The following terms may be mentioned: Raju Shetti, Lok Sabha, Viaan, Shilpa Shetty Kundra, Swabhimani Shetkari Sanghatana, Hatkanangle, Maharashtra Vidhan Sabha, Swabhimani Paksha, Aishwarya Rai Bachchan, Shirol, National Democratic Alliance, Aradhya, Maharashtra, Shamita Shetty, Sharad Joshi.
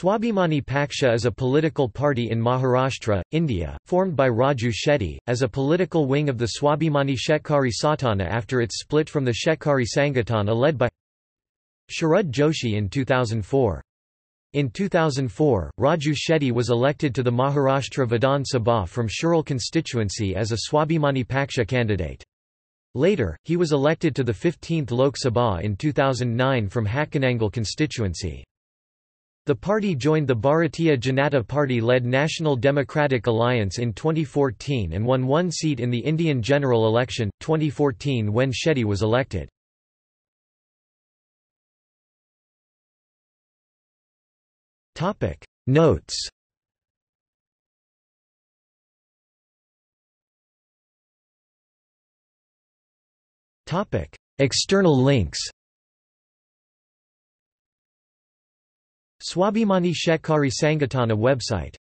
Swabhimani Paksha is a political party in Maharashtra, India, formed by Raju Shetti, as a political wing of the Swabhimani Shetkari Sanghatana after its split from the Shetkari Sanghatana led by Sharad Joshi in 2004. In 2004, Raju Shetti was elected to the Maharashtra Vidhan Sabha from Shirol constituency as a Swabhimani Paksha candidate. Later, he was elected to the 15th Lok Sabha in 2009 from Hatkanangle constituency. The party joined the Bharatiya Janata Party-led National Democratic Alliance in 2014 and won one seat in the Indian general election, 2014 when Shetti was elected. Notes. External links. Swabhimani Shetkari Sanghatana website.